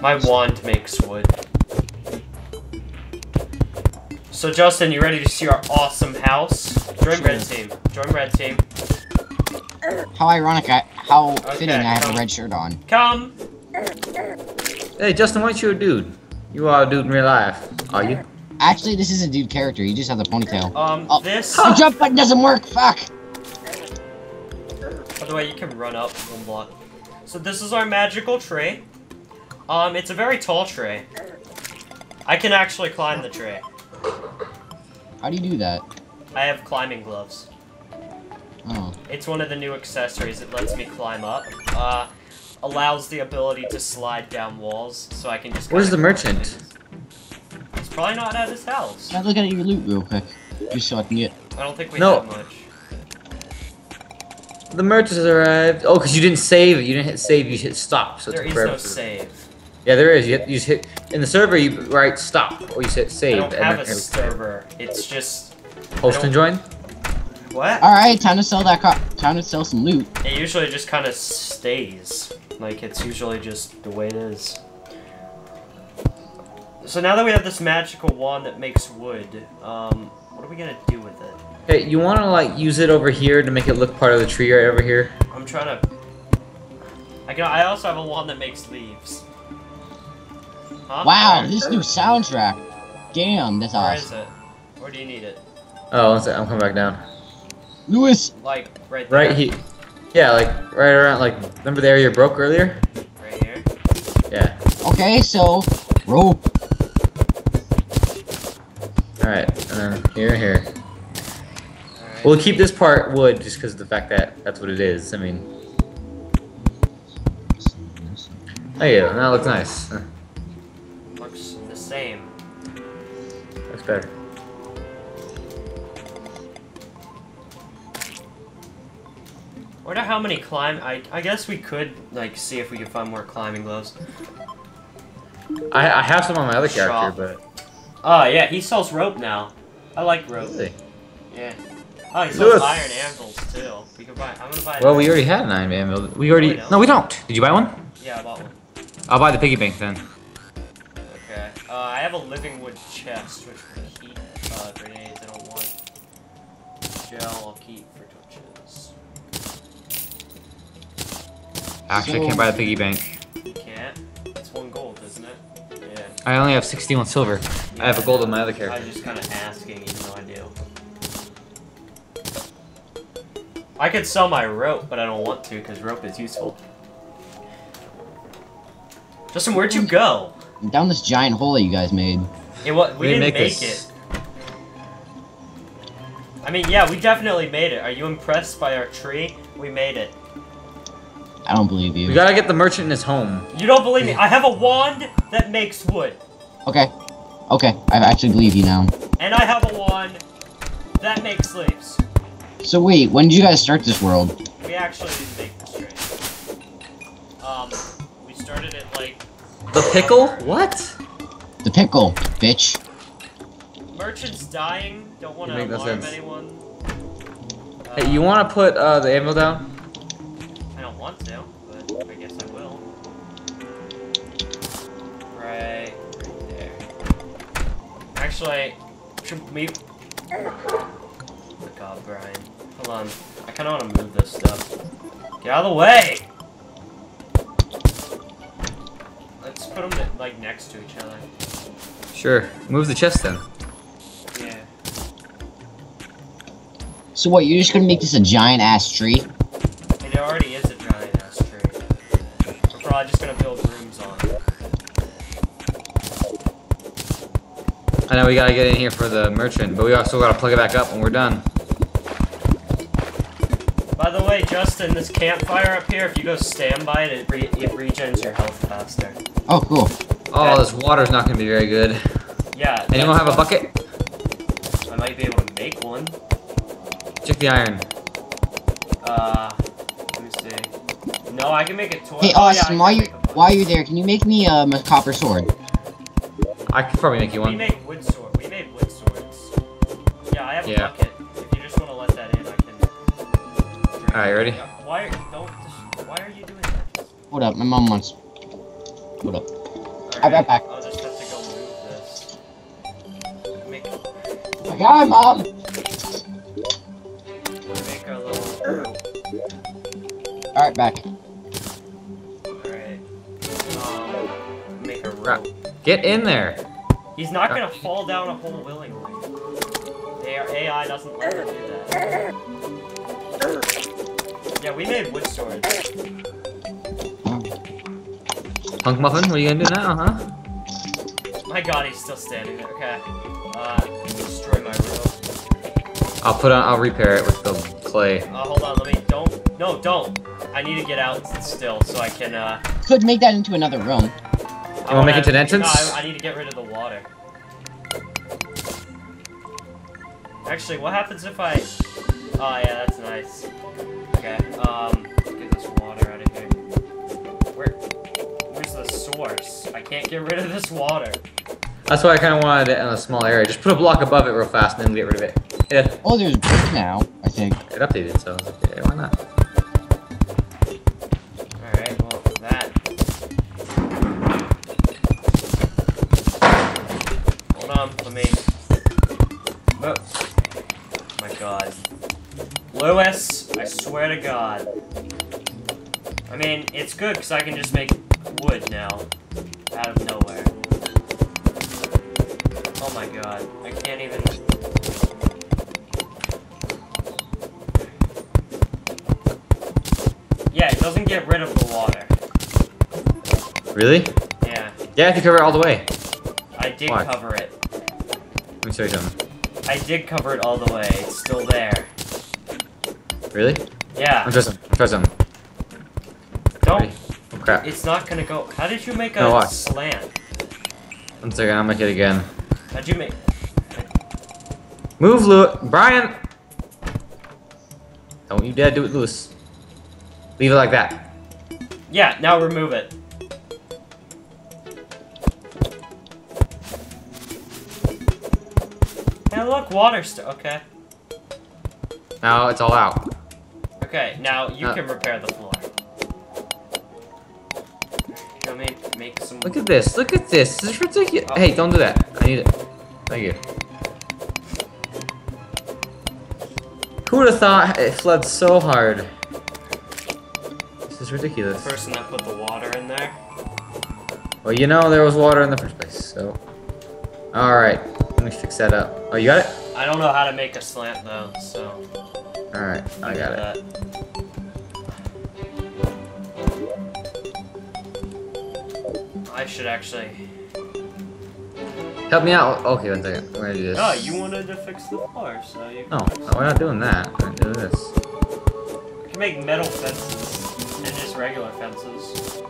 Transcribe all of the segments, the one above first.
My wand makes wood. So Justin, you ready to see our awesome house? Join red team. Join red team. How ironic, how fitting I have a red shirt on. Come! Hey Justin, why aren't you a dude? You are a dude in real life, are you? Actually, this is a dude character, you just have the ponytail. The jump button doesn't work, fuck! By the way, you can run up one block. So this is our magical tree. It's a very tall tree. I can actually climb the tree. How do you do that? I have climbing gloves. Oh. It's one of the new accessories. It lets me climb up. Allows the ability to slide down walls, so I can just... Where's the merchant? It's probably not at his house. I'm looking at your loot real quick. Just so I can get... I don't think we have much. The merchants arrived. Oh, because you didn't save. You didn't hit save. You hit stop. So there is no save. Yeah, there is. You just hit... In the server, you write stop, or you hit save. I don't have a server. It's just... Austin join? What? Alright, time to sell that time to sell some loot. It usually just kind of stays. Like, it's usually just the way it is. So now that we have this magical wand that makes wood, what are we gonna do with it? Hey, you wanna, like, use it over here to make it look part of the tree right over here? I'm trying to... I also have a wand that makes leaves. Huh? Wow, this new soundtrack. Damn, that's awesome. Where is it? Where do you need it? Oh, one second, I'm coming back down. Lewis! Like, right there. Right here. Yeah, like, right around, like, remember the area you broke earlier? Right here? Yeah. Okay, so, rope. Alright, here and here. Right. We'll keep this part wood, just because of the fact that that's what it is, I mean. Oh yeah, that looks nice. Huh. Looks the same. Looks better. I wonder how many I guess we could, like, see if we could find more climbing gloves. I have some on my other character, but... Oh, yeah, he sells rope now. I like rope. Really? Yeah. Oh, he sells iron anvils, too. We can buy... I'm gonna buy... Well, we already had an iron anvil. We already... No, we don't. Did you buy one? Yeah, I bought one. I'll buy the piggy bank, then. Okay. I have a living wood chest, which we keep grenades. I don't want gel. I'll keep for torches. Actually, I can't buy the piggy bank. You can't? It's one gold, isn't it? Yeah. I only have 61 silver. Yeah, I have a gold on my other character. I was just kind of asking, even though I do. I could sell my rope, but I don't want to, because rope is useful. Justin, where'd you go? Down this giant hole that you guys made. Yeah, well, we didn't make it. I mean, yeah, we definitely made it. Are you impressed by our tree? We made it. I don't believe you. We gotta get the merchant in his home. You don't believe me? I have a wand that makes wood. Okay. Okay. I actually believe you now. And I have a wand that makes leaves. So wait, when did you guys start this world? We actually didn't make this trade. We started it like... The pickle? What? The pickle, bitch. Merchant's dying. Don't want to alarm anyone. Hey, you want to put the ammo down? I don't want to, but I guess I will. Right there. Actually, should we... Oh god, Brian. Hold on. I kinda wanna move this stuff. Get out of the way! Let's put them, like, next to each other. Sure. Move the chest, then. Yeah. So what, you're just gonna make this a giant-ass tree? It already is. I'm just gonna build rooms on. I know we gotta get in here for the merchant, but we also gotta plug it back up when we're done. By the way, Justin, this campfire up here, if you go stand by it, it regens your health faster. Oh, cool. Oh, this water's not gonna be very good. Yeah. Anyone have a bucket? I might be able to make one. Check the iron. Let me see. No, I can make it. Hey Austin, while you're there, can you make me a copper sword? I could probably make you one. We made wood sword. We made wood swords. Yeah, I have a bucket. If you just want to let that in, I can. Alright, ready? Why are you doing that? Hold up, my mom wants. Hold up. I'll be right back. I'll just have to go move this. Make I got it, Mom! Make our little... Alright, back. Alright. Make a rope. Get in there! He's not gonna fall down a hole willingly. Their AI doesn't let her do that. Yeah, we made wood storage. Punk Muffin, what are you gonna do now, huh? My god, he's still standing there. Okay. Destroy my rope. I'll repair it with the clay. Hold on, let me- don't! I need to get out still, so I can, Could make that into another room. You wanna make it to an entrance? No, I need to get rid of the water. Actually, what happens if I- Oh yeah, that's nice. Okay, get this water out of here. Where's the source? I can't get rid of this water. That's why I kinda wanted it in a small area. Just put a block above it real fast and then get rid of it. Yeah. Oh, there's brick now, I think. It updated, so okay, why not? Alright, well, that. Hold on, let me... Oh. My god. Lewis, I swear to god. I mean, it's good because I can just make wood now. Out of nowhere. Oh my god. I can't even... Yeah, it doesn't get rid of the water. Really? Yeah. Yeah, I have to cover it all the way. I did cover it. Let me show you something. I did cover it all the way. It's still there. Really? Yeah. I'm trying something. Don't. Ready? Oh crap. It's not gonna go. How did you make a slant? One second, I'll make it again. How'd you make? Move, Lewis. Brian! Don't you dare do it, Lewis. Leave it like that. Yeah, now remove it. Now look, water still. Okay. Now it's all out. Okay, now you can repair the floor. Let me make some. Look at this. Look at this. This is ridiculous. Oh. Hey, don't do that. I need it. Thank you. Who would have thought it floods so hard? This is ridiculous. The person that put the water in there. Well, you know there was water in the first place, so. All right. Let me fix that up. Oh, you got it? I don't know how to make a slant though, so. All right, I got it. I should actually. Help me out. Okay, one second. We're gonna do this. Oh, you wanted to fix the floor, so you. No, we're not doing that. We're gonna do this. We can make metal fences and just regular fences.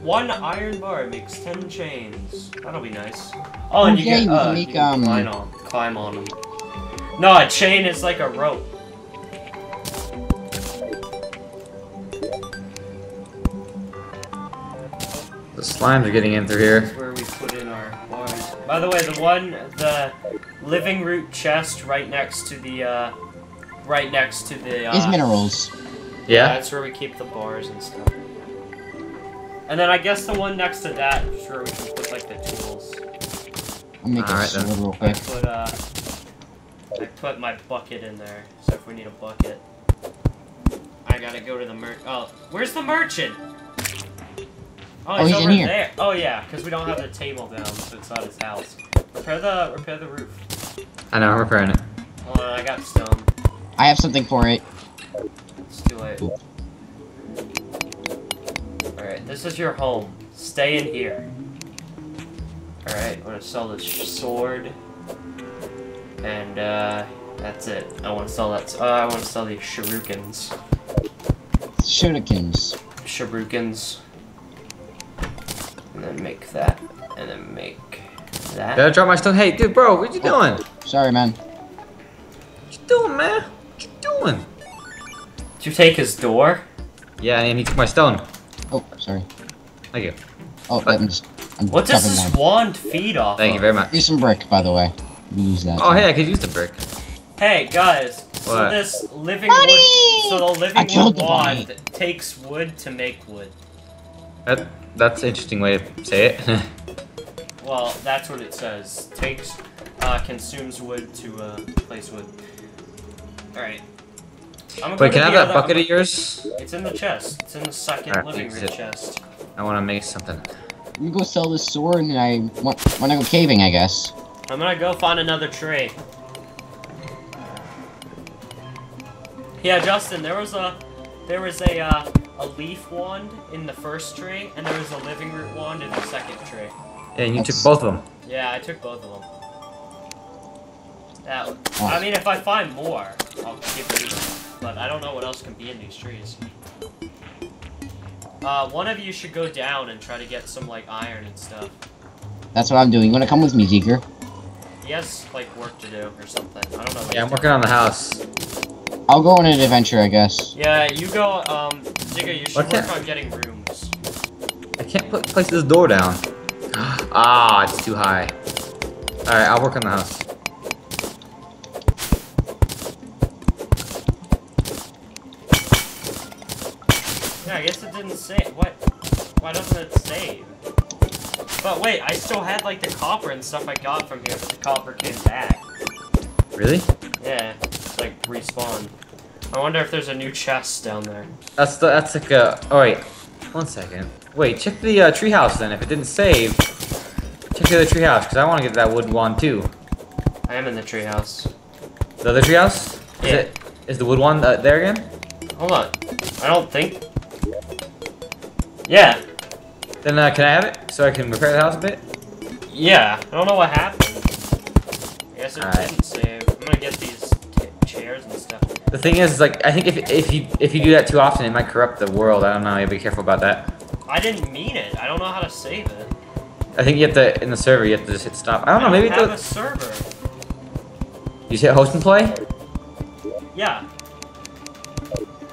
1 iron bar makes 10 chains. That'll be nice. Oh, and you can climb on them. No, a chain is like a rope. The slimes are getting in through here. This is where we put in our bars. By the way, the living root chest right next to the is minerals. Yeah, that's where we keep the bars and stuff. And then I guess the one next to that, sure, we can put like the tools. I'll make a sword real quick. I put my bucket in there, so if we need a bucket, I gotta go to the merchant. Oh, where's the merchant? Oh, he's over there. Oh yeah, because we don't have the table down, so it's not his house. Repair the roof. I know, I'm repairing it. Hold on, I got stone. I have something for it. Let's do it. Cool. Alright, this is your home. Stay in here. Alright, I'm gonna sell this sword. And, that's it. I wanna sell that. I wanna sell these shurikens. Shurikens. And then make that. And then make that. Did I drop my stone? Hey, dude, bro, what you doing? Sorry, man. What you doing, man? What you doing? Did you take his door? Yeah, and he took my stone. Oh, sorry. Thank you. Oh, what does this wand feed off? Thank you very much. Use some brick, by the way. Use that. Oh, hey, I could use the brick. Hey, guys. What? So this living wood. So the living wood wand takes wood to make wood. That's an interesting way to say it. Well, that's what it says. Takes, consumes wood to place wood. Alright. Wait, can I have that bucket of yours? It's in the chest. It's in the second living room chest. I want to make something. You go sell this sword and I want to go caving, I guess. I'm going to go find another tree. Yeah, Justin, there was a leaf wand in the first tree, and there was a living root wand in the second tree. Yeah, and you took both of them. Yeah, I took both of them. That, I mean, if I find more, I'll give you them. But I don't know what else can be in these trees. One of you should go down and try to get some, like, iron and stuff. That's what I'm doing. You wanna come with me, Zeker? He has, like, work to do or something. I don't know. Yeah, I'm working on the house. I'll go on an adventure, I guess. Yeah, you go, Zeker, you should work on getting rooms. I can't place this door down. Ah, it's too high. Alright, I'll work on the house. Yeah, I guess it didn't save. What? Why doesn't it save? But wait, I still had like the copper and stuff I got from here, but the copper came back. Really? Yeah, it's like respawn. I wonder if there's a new chest down there. That's like a. All right, one second. Wait, check the treehouse then. If it didn't save, check the other treehouse because I want to get that wood wand too. I am in the treehouse. The other treehouse? Yeah. Is the wood wand there again? Hold on. I don't think. Yeah. Then can I have it so I can repair the house a bit? Yeah. I don't know what happened. I guess it didn't save. I'm gonna get these chairs and stuff. The thing is, like, I think if you do that too often, it might corrupt the world. I don't know. You have to be careful about that. I didn't mean it. I don't know how to save it. I think you have to in the server. You have to just hit stop. I don't know. Maybe have a server. You just hit host and play. Yeah.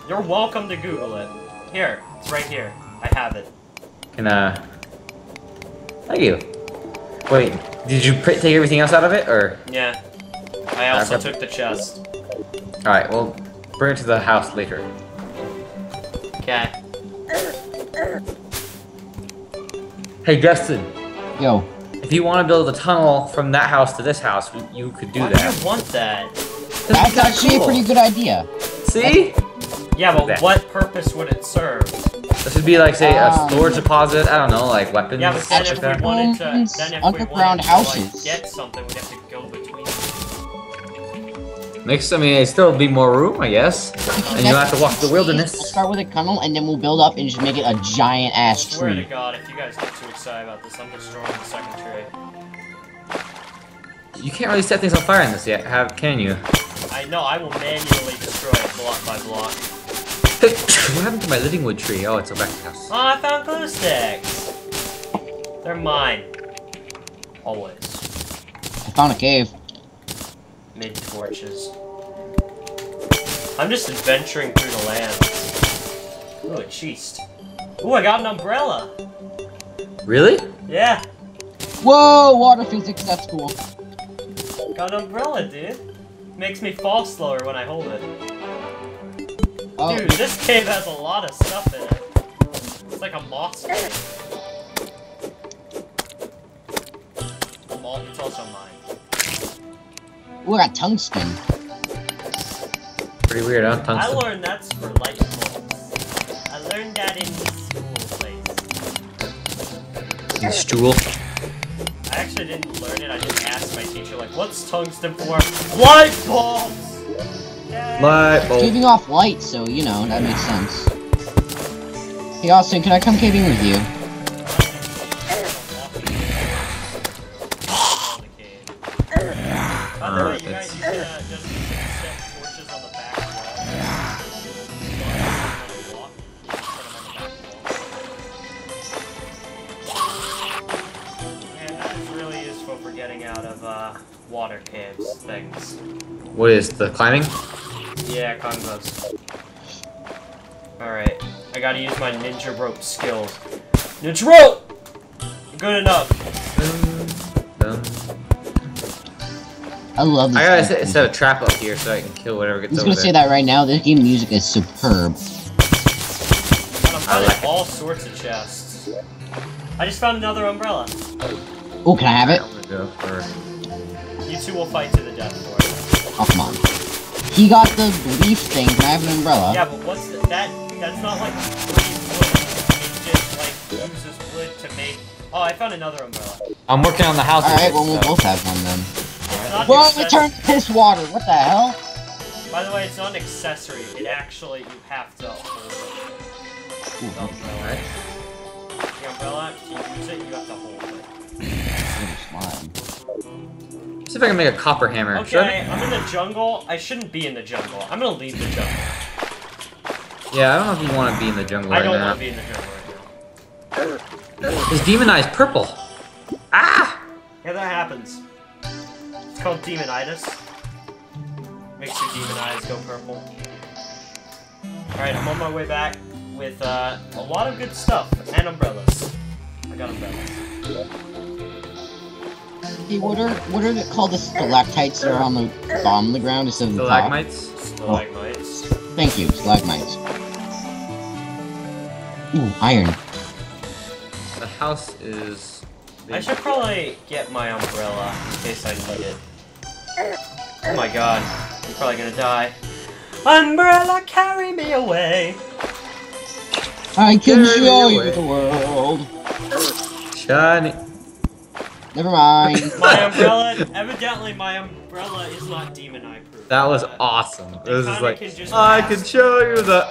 You're welcome to Google it. Here, it's right here. I have it. Can thank you. Wait, did you take everything else out of it, or? Yeah. I also took the chest. All right, we'll bring it to the house later. Okay. Hey, Justin. Yo. If you want to build a tunnel from that house to this house, you could do that. Why do you want that? That's actually a pretty good idea. See? Yeah, but what purpose would it serve? This would be like, say, a storage deposit. I don't know, like weapons. Yeah, but then if we wanted to, underground houses, like, get something, we have to go between them. I mean, it still would be more room, I guess. And you don't have to walk the wilderness. We'll start with a tunnel, and then we'll build up and just make it a giant ass tree. I swear to God, if you guys get too excited about this, I'm destroying the second tree. You can't really set things on fire in this yet, can you? I know. I will manually destroy it block by block. What happened to my living wood tree? Oh, it's back to the house. Oh, I found glue sticks. They're mine. Always. I found a cave. Mid torches. I'm just adventuring through the lands. Oh, a chest. Oh, I got an umbrella. Really? Yeah. Whoa, water physics. That's cool. Got an umbrella, dude. Makes me fall slower when I hold it. Oh. Dude, this cave has a lot of stuff in it. It's like a monster. It's also mine. Ooh, I got tungsten. Pretty weird, huh? Tungsten. I learned that's for light bulbs. I learned that in the school place. In stool? I actually didn't learn it, I just asked my teacher, like, what's tungsten for? Light bulbs! Light bulb. Giving off light, so you know that makes sense. Hey Austin, can I come caving with you? Water caves things. What is the climbing? Yeah, climbing ropes. Alright, I gotta use my ninja rope skills. Ninja rope! Good enough. I love this. I gotta set a trap up here so I can kill whatever gets over there. I was gonna say that right now, this game music is superb. I like all sorts of chests. I just found another umbrella. Oh, can I have it? You two will fight to the death for it. Oh, come on. He got the leaf thing, can I have an umbrella? Yeah, but what's the, that's not like leaf wood. It just like uses wood to make... Oh, I found another umbrella. I'm working on the house. Alright, well we'll both have one then. Right. Well, it turned to piss water, what the hell? By the way, it's not an accessory. It actually, you have to hold it. Ooh, okay. Alright. The umbrella, to use it, you have to hold it. Let's see if I can make a copper hammer. Okay, I'm in the jungle. I shouldn't be in the jungle. I'm gonna leave the jungle. Yeah, I don't know if you want to be in the jungle right now. I don't want to be in the jungle right now. His demon eye's purple. Ah! Yeah, that happens. It's called demonitis. Makes your demon eyes go purple. Alright, I'm on my way back with a lot of good stuff and umbrellas. I got umbrellas. Hey, what are they called, the stalactites that are on the bottom of the ground instead of the top? Stalagmites? Oh. Thank you, stalagmites. Ooh, iron. The house is... big. I should probably get my umbrella in case I need it. Oh my god, I'm probably gonna die. Umbrella, carry me away! I can show you the world! Shiny. Never mind. My umbrella, evidently my umbrella is not demon eye proof. That was awesome. It was just like, I can show you the...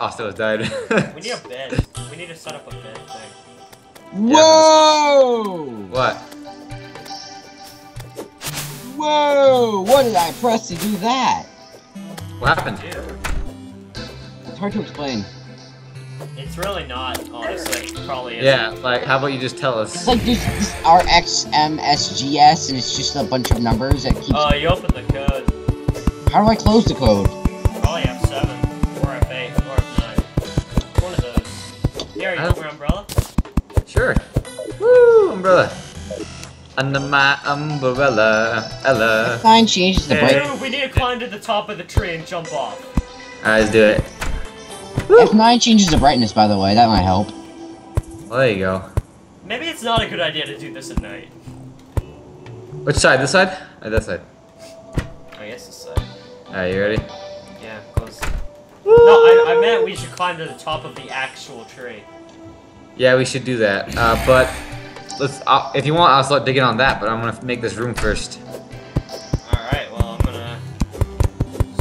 Austin has died. We need a bed. We need to set up a bed thing. Whoa! Yeah. What? Whoa! What did I press to do that? What happened? It's hard to explain. It's really not, honestly. Probably isn't. Yeah, like, how about you just tell us? It's like this RxMSGS, and it's just a bunch of numbers that keep... Oh, you open the code. How do I close the code? Probably F7, or F8, or F9. One of those. Here, you want your umbrella? Sure. Woo, umbrella. Under my umbrella, Ella. Fine, changes the break. We need to climb to the top of the tree and jump off. Alright, let's do it. F9 changes the brightness, by the way, that might help. Well, there you go. Maybe it's not a good idea to do this at night. Which side? This side? Or that side? I guess this side. Alright, you ready? Yeah, close. Woo! No, I meant we should climb to the top of the actual tree. Yeah, we should do that. But let's. If you want, I'll start digging on that. But I'm gonna make this room first. Alright, well, I'm gonna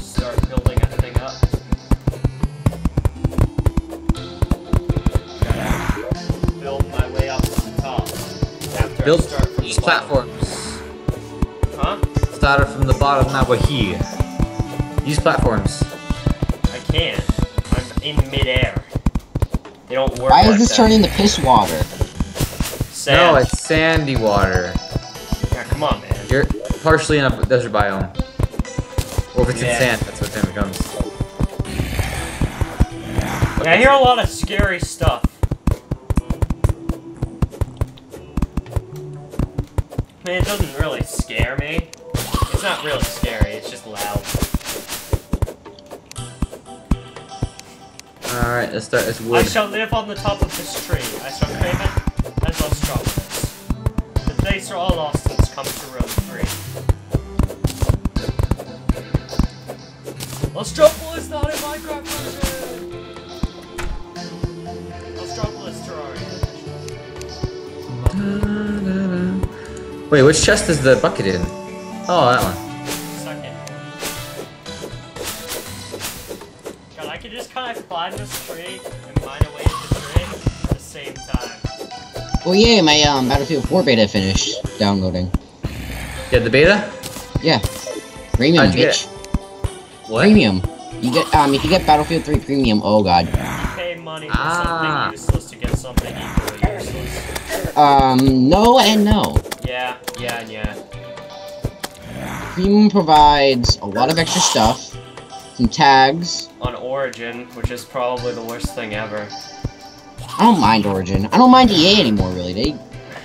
start building that thing up. Build my way up to the top. After build these platforms. Huh? Started from the bottom, now we're here. Use platforms. I can't. I'm in midair. They don't work. Why is this turning to piss water? Sand. No, it's sandy water. Yeah, come on, man. You're partially in a desert biome. Or if it's in sand, that's what it becomes. Yeah, I hear a lot of scary stuff. Man, it doesn't really scare me. It's not really scary, it's just loud. Alright, let's start this wood. I shall live on the top of this tree. I shall crave it as Austin's. The place where all Austins come to roam free. Austropolis is not in Minecraft version! Austropolis Terraria. Wait, which chest is the bucket in? Oh, that one. Second. God, I could just kind of climb this tree and mine away at the tree at the same time. Oh yeah, my Battlefield 4 beta finished downloading. Yeah, the beta? Yeah. Premium, bitch. What? Premium. You get if you get Battlefield 3 Premium, oh god. You pay money for something useless to get something equally useless. No and no. Yeah, yeah, and yeah. Premium provides a lot of extra stuff, some tags. On Origin, which is probably the worst thing ever. I don't mind Origin. I don't mind EA anymore, really. They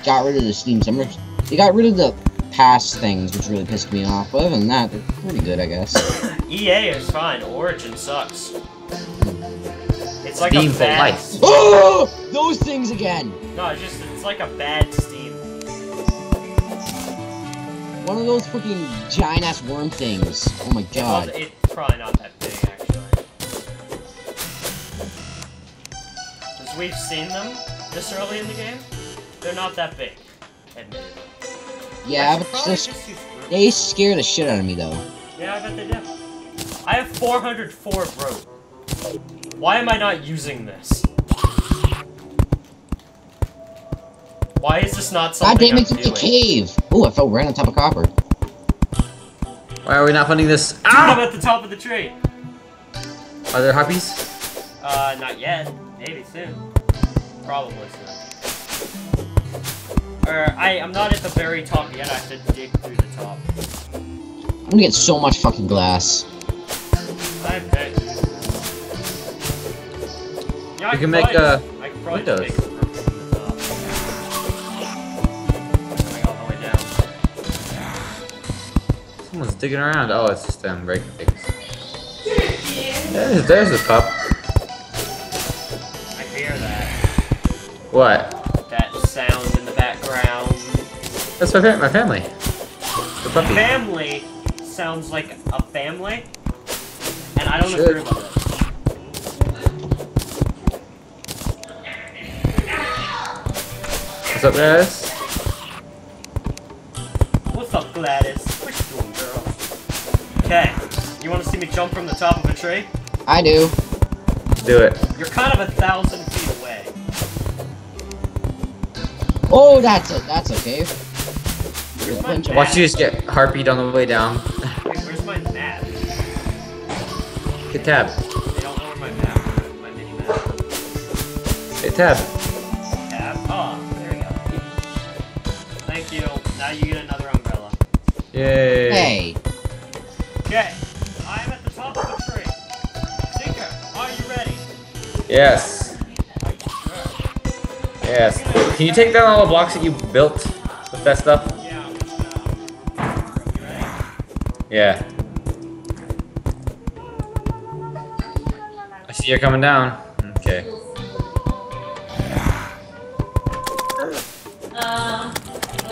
got rid of the Steam Summer. They got rid of the past things, which really pissed me off. But other than that, they're pretty good, I guess. EA is fine. Origin sucks. It's like steam a bad for life. Oh, those things again. No, it's just it's like a bad steam. One of those freaking giant ass worm things. Oh my god. It's probably not that big actually. Because we've seen them this early in the game, they're not that big. Admittedly. Yeah, but they scare the shit out of me though. Yeah, I bet they do. I have 404 rope. Why am I not using this? Why is this not something I'm doing? God damn, it's a cave! Ooh, I fell right on top of copper. Why are we not finding this? Dude, I'm at the top of the tree! Are there harpies? Not yet. Maybe soon. Probably soon. Or, I'm not at the very top yet, I have to dig through the top. I'm gonna get so much fucking glass. I bet. Yeah, I can probably make a room from the top. Coming all the way down. Someone's digging around. Oh, it's just them breaking things. There's a pup. I hear that. What? That sound in the background. That's my family. The puppy. Family sounds like a family. And I don't agree with it. What's up, Gladys? What's up, Gladys? What you doing, girl? Okay, you want to see me jump from the top of a tree? I do. Do it. You're kind of 1,000 feet away. Oh, that's okay. Watch you just get harpied on the way down. Hit tab. They don't know where my map is, my mini map. Hit tab. Tab. Oh, there we go. Thank you. Now you get another umbrella. Yay. Hey. Okay. I'm at the top of the tree. Tinker, are you ready? Yes. Sure. Yes. Can you take down all the blocks that you built with that stuff? Yeah. You ready? Yeah. I see you're coming down. Okay. What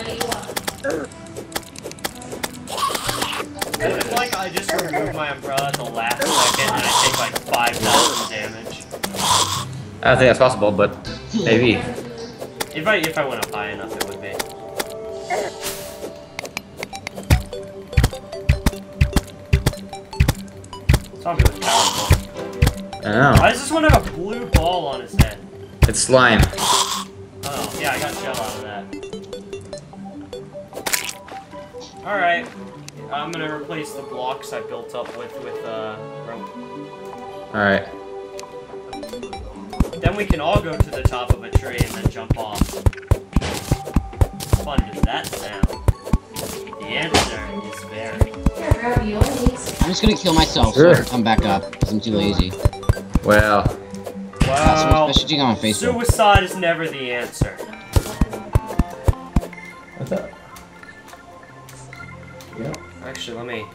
do you want? It's like I just removed my umbrella at the last second and I take like 5,000 damage. I don't think that's possible, but maybe. If I went up high enough, it would be. Zombie was powerful. I don't know. Why does this one have a blue ball on his head? It's slime. Oh, yeah, I got shell out of that. Alright. I'm gonna replace the blocks I built up with rope. Alright. Then we can all go to the top of a tree and then jump off. How fun does that sound? The answer is very. I'm just gonna kill myself so I can come back up, because I'm too lazy. Wow. Messaging on Facebook. Suicide is never the answer. What's up? Yeah. Actually, let me